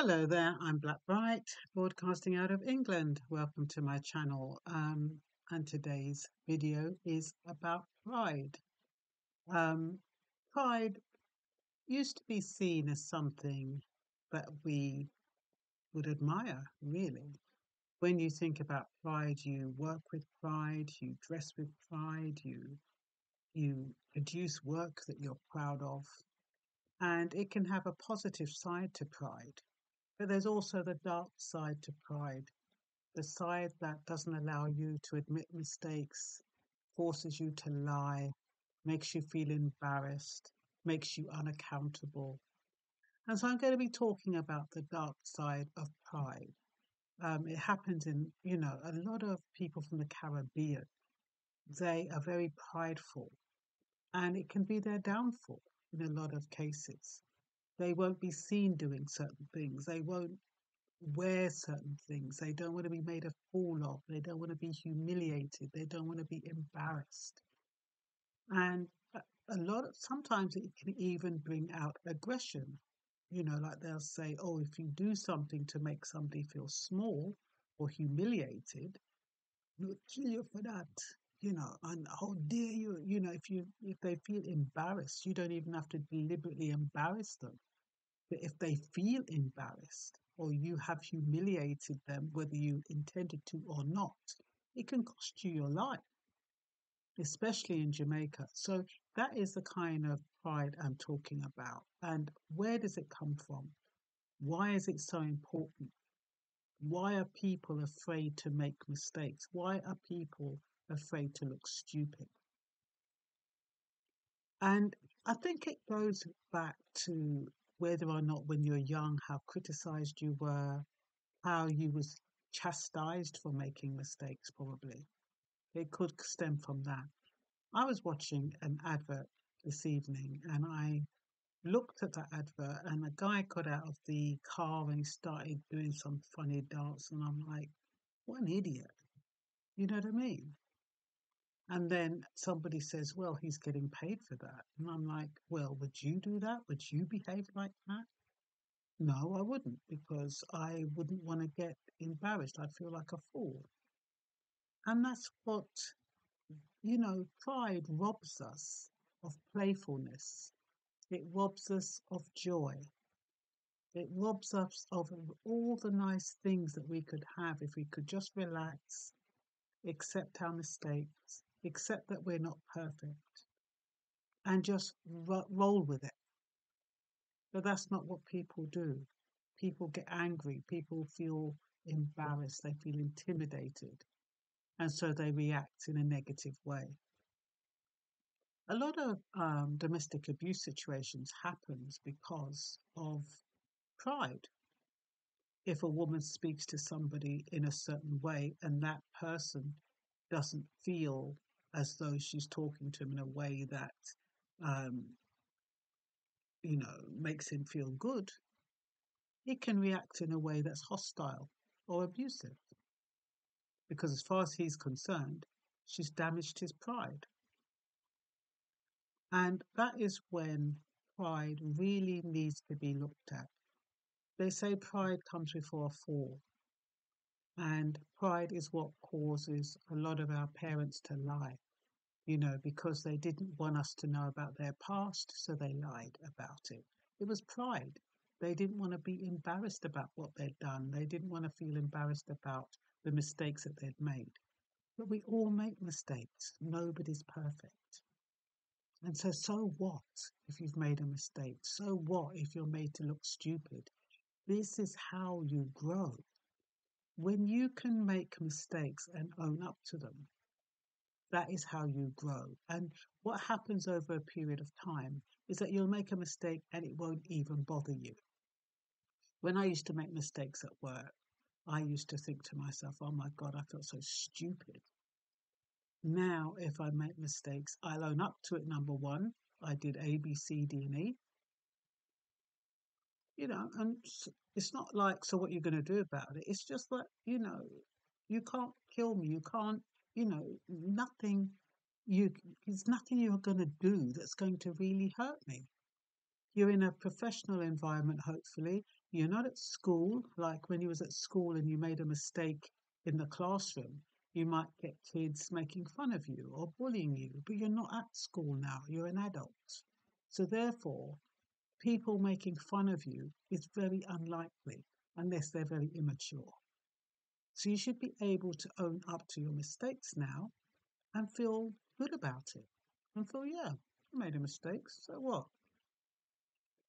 Hello there, I'm Black Bright, broadcasting out of England. Welcome to my channel. And today's video is about pride. Pride used to be seen as something that we would admire, really. When you think about pride, you work with pride, you dress with pride, you produce work that you're proud of, and it can have a positive side to pride. But there's also the dark side to pride, the side that doesn't allow you to admit mistakes, forces you to lie, makes you feel embarrassed, makes you unaccountable. And so I'm going to be talking about the dark side of pride. It happens in, a lot of people from the Caribbean. They are very prideful, and it can be their downfall in a lot of cases. They won't be seen doing certain things. They won't wear certain things. They don't want to be made a fool of. They don't want to be humiliated. They don't want to be embarrassed. And sometimes it can even bring out aggression. Like they'll say, oh, if you do something to make somebody feel small or humiliated, we'll kill you for that. And how dare you, if they feel embarrassed, you don't even have to deliberately embarrass them. But if they feel embarrassed or you have humiliated them, whether you intended to or not, it can cost you your life, especially in Jamaica. So that is the kind of pride I'm talking about. And where does it come from? Why is it so important? Why are people afraid to make mistakes? Why are people afraid to look stupid? And I think it goes back to whether or not when you were young, how criticised you were, how you was chastised for making mistakes probably. It could stem from that. I was watching an advert this evening and I looked at that advert and a guy got out of the car and he started doing some funny dance and I'm like, what an idiot. You know what I mean? And then somebody says, well, he's getting paid for that. And I'm like, well, would you do that? Would you behave like that? No, I wouldn't, because I wouldn't want to get embarrassed. I'd feel like a fool. And that's what, pride robs us of playfulness. It robs us of joy. It robs us of all the nice things that we could have if we could just relax, accept our mistakes, accept that we're not perfect, and just roll with it. But that's not what people do. People get angry, people feel embarrassed, they feel intimidated, and so they react in a negative way. A lot of domestic abuse situations happens because of pride. If a woman speaks to somebody in a certain way and that person doesn't feel as though she's talking to him in a way that, makes him feel good, he can react in a way that's hostile or abusive. Because as far as he's concerned, she's damaged his pride. And that is when pride really needs to be looked at. They say pride comes before a fall, and pride is what causes a lot of our parents to lie, because they didn't want us to know about their past, so they lied about it. It was pride. They didn't want to be embarrassed about what they'd done. They didn't want to feel embarrassed about the mistakes that they'd made. But we all make mistakes. Nobody's perfect. And so what if you've made a mistake? So what if you're made to look stupid? This is how you grow. When you can make mistakes and own up to them, that is how you grow. And what happens over a period of time is that you'll make a mistake and it won't even bother you. When I used to make mistakes at work, I used to think to myself, oh my God, I felt so stupid. Now, if I make mistakes, I'll own up to it, number one. I did A, B, C, D, and E. And it's not like, so what are you going to do about it? It's just that, you can't kill me. You can't, nothing you're going to do that's going to really hurt me. You're in a professional environment, hopefully. You're not at school, like when you was at school and you made a mistake in the classroom. You might get kids making fun of you or bullying you, but you're not at school now. You're an adult. So therefore, people making fun of you is very unlikely unless they're very immature. So you should be able to own up to your mistakes now and feel good about it. And feel, yeah, I made a mistake, so what?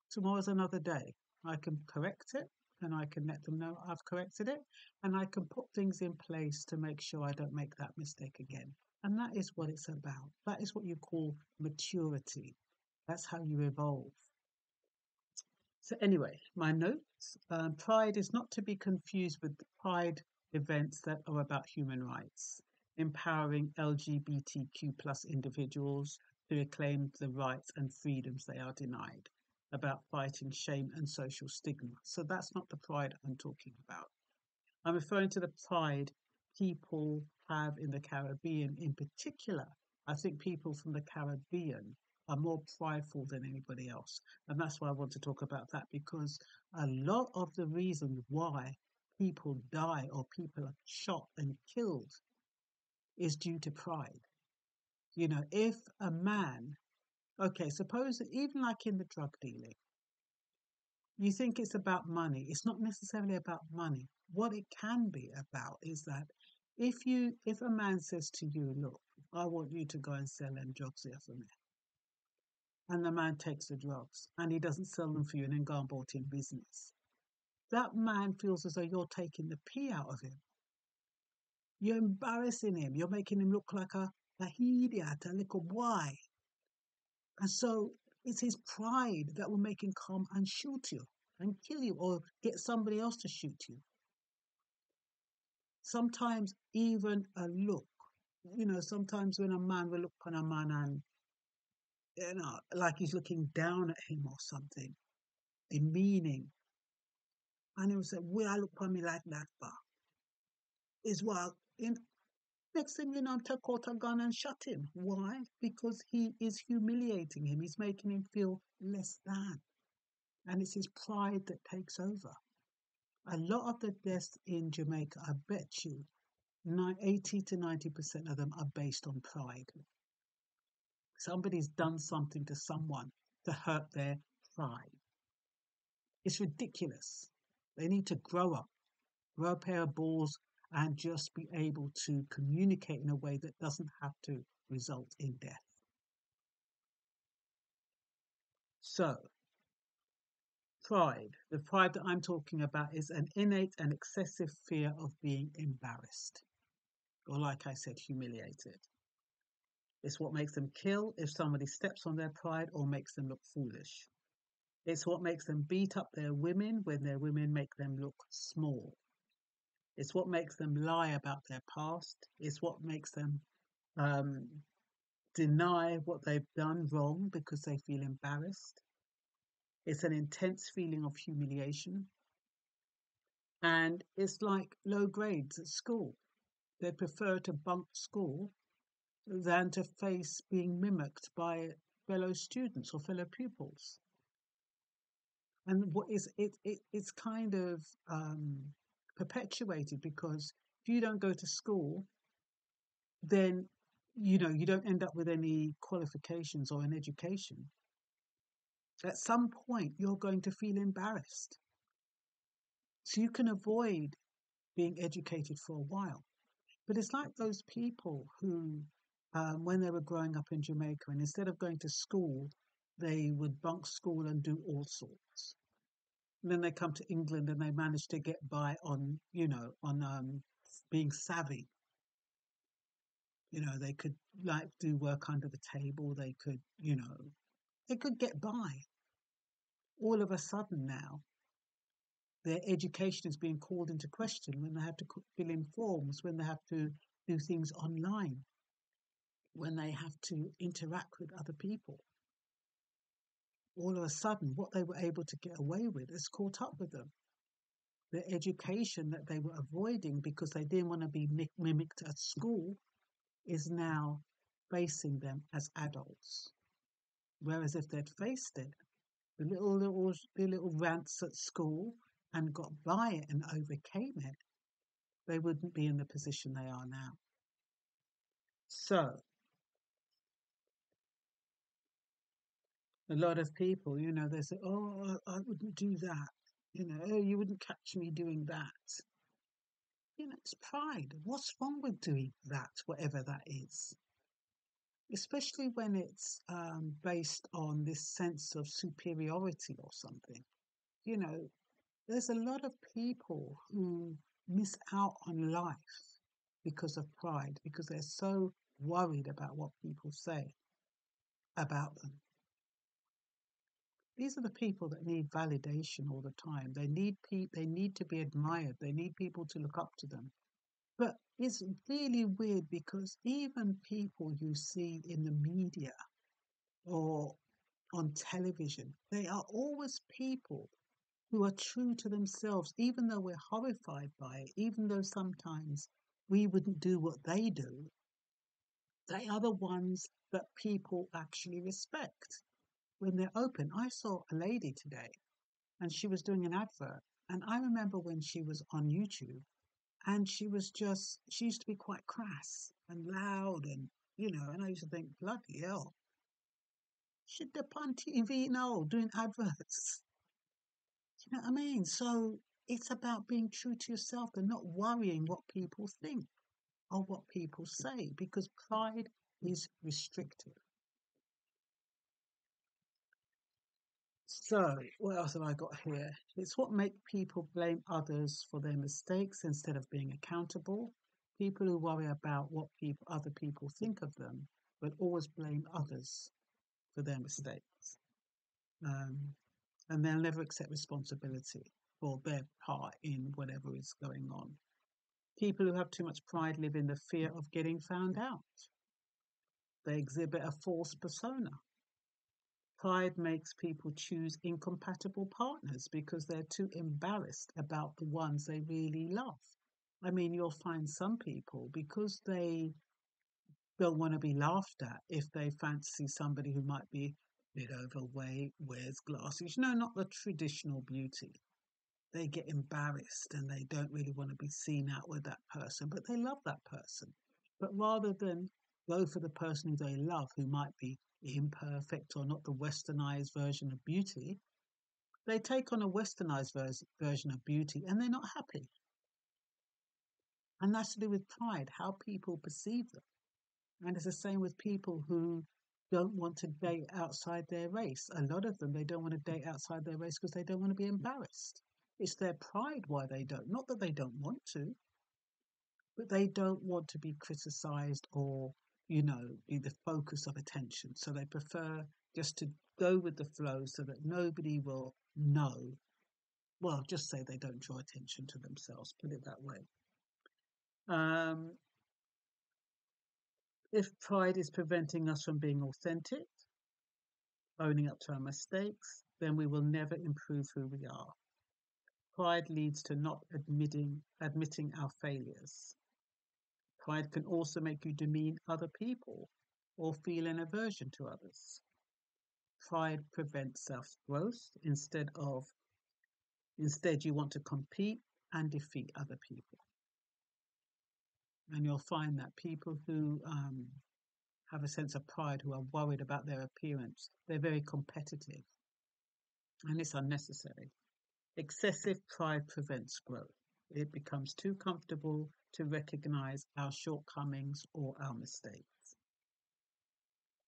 Tomorrow's another day. I can correct it, and I can let them know I've corrected it, and I can put things in place to make sure I don't make that mistake again. And that is what it's about. That is what you call maturity. That's how you evolve. So anyway, my notes. Pride is not to be confused with the Pride events that are about human rights, empowering LGBTQ plus individuals to reclaim the rights and freedoms they are denied, about fighting shame and social stigma. So that's not the pride I'm talking about. I'm referring to the pride people have in the Caribbean in particular. I think people from the Caribbean are more prideful than anybody else. And that's why I want to talk about that, because a lot of the reason why people die or people are shot and killed is due to pride. You know, if a man... Okay, suppose that even like in the drug dealing, you think it's about money. It's not necessarily about money. What it can be about is that if a man says to you, look, I want you to go and sell them drugs here for me, and the man takes the drugs and he doesn't sell them for you and then go and bought in business, that man feels as though you're taking the pee out of him. You're embarrassing him. You're making him look like a idiot, a little boy. And so it's his pride that will make him come and shoot you and kill you or get somebody else to shoot you. Sometimes even a look, you know, sometimes when a man will look on a man and, you know, like he's looking down at him or something, demeaning. And he will say, well, I look on me like that, but is well, you know. Next thing you know, I took out a gun and shot him. Why? Because he is humiliating him. He's making him feel less than. And it's his pride that takes over. A lot of the deaths in Jamaica, I bet you, 80 to 90% of them are based on pride. Somebody's done something to someone to hurt their pride. It's ridiculous. They need to grow up. Grow a pair of balls and just be able to communicate in a way that doesn't have to result in death. So, pride. The pride that I'm talking about is an innate and excessive fear of being embarrassed, or like I said, humiliated. It's what makes them kill if somebody steps on their pride or makes them look foolish. It's what makes them beat up their women when their women make them look small. It's what makes them lie about their past. It's what makes them deny what they've done wrong because they feel embarrassed. It's an intense feeling of humiliation. And it's like low grades at school. They prefer to bunk school than to face being mimicked by fellow students or fellow pupils. And what is it's kind of... perpetuated, because if you don't go to school, then you know you don't end up with any qualifications or an education. At some point you're going to feel embarrassed, so you can avoid being educated for a while. But it's like those people who when they were growing up in Jamaica, and instead of going to school they would bunk school and do all sorts. And then they come to England and they manage to get by on, you know, on being savvy. You know, they could like do work under the table. They could, you know, they could get by. All of a sudden now, their education is being called into question when they have to fill in forms, when they have to do things online, when they have to interact with other people. All of a sudden, what they were able to get away with is caught up with them. The education that they were avoiding because they didn't want to be mimicked at school is now facing them as adults. Whereas if they'd faced it, the little rants at school and got by it and overcame it, they wouldn't be in the position they are now. So, a lot of people, you know, they say, oh, I wouldn't do that. You know, oh, you wouldn't catch me doing that. You know, it's pride. What's wrong with doing that, whatever that is? Especially when it's based on this sense of superiority or something. You know, there's a lot of people who miss out on life because of pride, because they're so worried about what people say about them. These are the people that need validation all the time. They need to be admired. They need people to look up to them. But it's really weird because even people you see in the media or on television, they are always people who are true to themselves, even though we're horrified by it, even though sometimes we wouldn't do what they do. They are the ones that people actually respect when they're open. I saw a lady today and she was doing an advert, and I remember when she was on YouTube, and she used to be quite crass and loud and, you know, and I used to think, bloody hell, should they be on TV now doing adverts? You know what I mean? So it's about being true to yourself and not worrying what people think or what people say, because pride is restrictive. So, what else have I got here? It's what make people blame others for their mistakes instead of being accountable. People who worry about what other people think of them will always blame others for their mistakes. And they'll never accept responsibility for their part in whatever is going on. People who have too much pride live in the fear of getting found out. They exhibit a false persona. Pride makes people choose incompatible partners because they're too embarrassed about the ones they really love. I mean, you'll find some people, because they don't want to be laughed at if they fancy somebody who might be a bit overweight, wears glasses, you know, not the traditional beauty. They get embarrassed and they don't really want to be seen out with that person, but they love that person. But rather than go for the person who they love, who might be imperfect or not the westernized version of beauty, they take on a westernized version of beauty and they're not happy. And that's to do with pride, how people perceive them. And it's the same with people who don't want to date outside their race. A lot of them, they don't want to date outside their race because they don't want to be embarrassed. It's their pride why they don't. Not that they don't want to, but they don't want to be criticized or, you know, be the focus of attention. So they prefer just to go with the flow so that nobody will know. Well, just say they don't draw attention to themselves, put it that way. If pride is preventing us from being authentic, owning up to our mistakes, then we will never improve who we are. Pride leads to not admitting our failures. Pride can also make you demean other people or feel an aversion to others. Pride prevents self-growth. Instead you want to compete and defeat other people. And you'll find that people who have a sense of pride, who are worried about their appearance, they're very competitive, and it's unnecessary. Excessive pride prevents growth. It becomes too comfortable to recognize our shortcomings or our mistakes.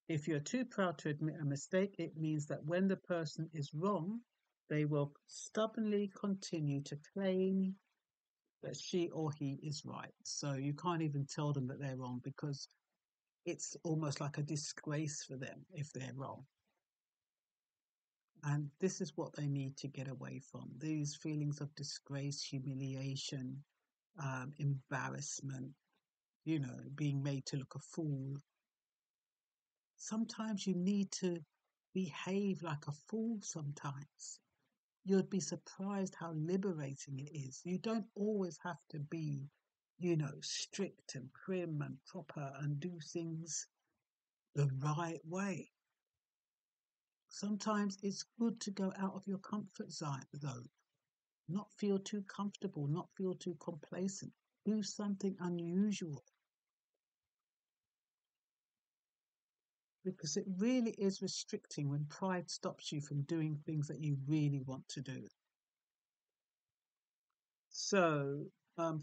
If you're too proud to admit a mistake, it means that when the person is wrong, they will stubbornly continue to claim that she or he is right. So you can't even tell them that they're wrong, because it's almost like a disgrace for them if they're wrong. And this is what they need to get away from. These feelings of disgrace, humiliation, embarrassment, you know, being made to look a fool. Sometimes you need to behave like a fool sometimes. You'd be surprised how liberating it is. You don't always have to be, you know, strict and prim and proper and do things the right way. Sometimes it's good to go out of your comfort zone, though. Not feel too comfortable, not feel too complacent. Do something unusual. Because it really is restricting when pride stops you from doing things that you really want to do. So,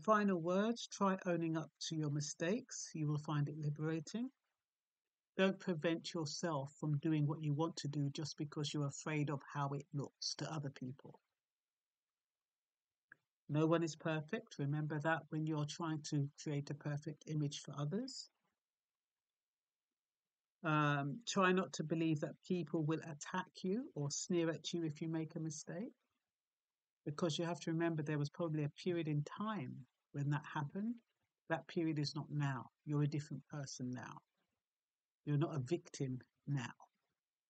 final words, try owning up to your mistakes. You will find it liberating. Don't prevent yourself from doing what you want to do just because you're afraid of how it looks to other people. No one is perfect. Remember that when you're trying to create a perfect image for others. Try not to believe that people will attack you or sneer at you if you make a mistake, because you have to remember there was probably a period in time when that happened. That period is not now. You're a different person now. You're not a victim now.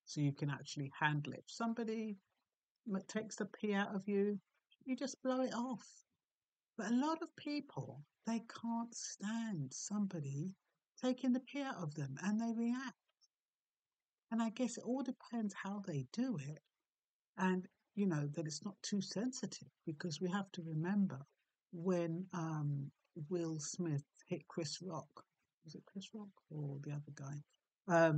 So you can actually handle it. If somebody takes the pee out of you, you just blow it off. But a lot of people, they can't stand somebody taking the pee out of them, and they react. And I guess it all depends how they do it, and you know that it's not too sensitive, because we have to remember when Will Smith hit Chris Rock, was it Chris Rock or the other guy,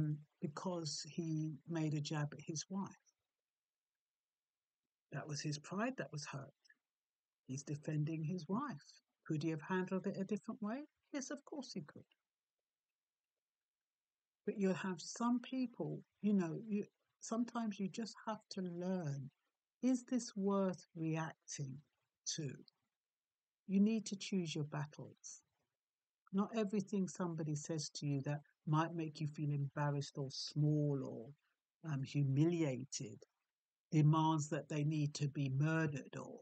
because he made a jab at his wife. That was his pride that was hurt. He's defending his wife. Could he have handled it a different way? Yes, of course he could. But you'll have some people, sometimes you just have to learn, is this worth reacting to? You need to choose your battles. Not everything somebody says to you that might make you feel embarrassed or small or humiliated demands that they need to be murdered or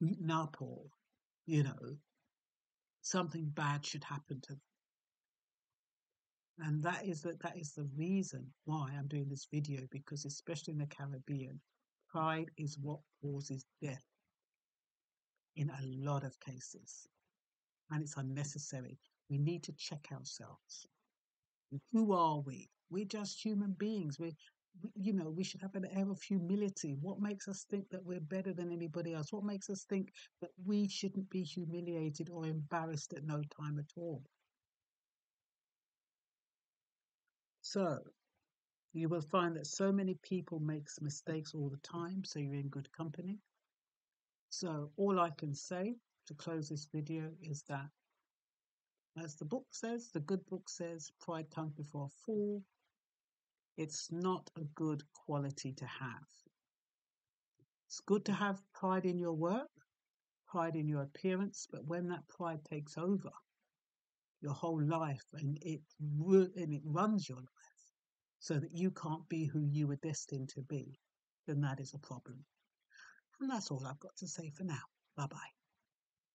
beaten up or, something bad should happen to them. And that is the reason why I'm doing this video, because especially in the Caribbean, pride is what causes death in a lot of cases. And it's unnecessary. We need to check ourselves. Who are we? We're just human beings. We should have an air of humility. What makes us think that we're better than anybody else? What makes us think that we shouldn't be humiliated or embarrassed at no time at all? So, you will find that so many people make mistakes all the time, so you're in good company. So, all I can say to close this video is that, as the book says, the good book says, pride comes before a fall. It's not a good quality to have. It's good to have pride in your work, pride in your appearance, but when that pride takes over your whole life and it runs your life so that you can't be who you were destined to be, then that is a problem. And that's all I've got to say for now. Bye-bye.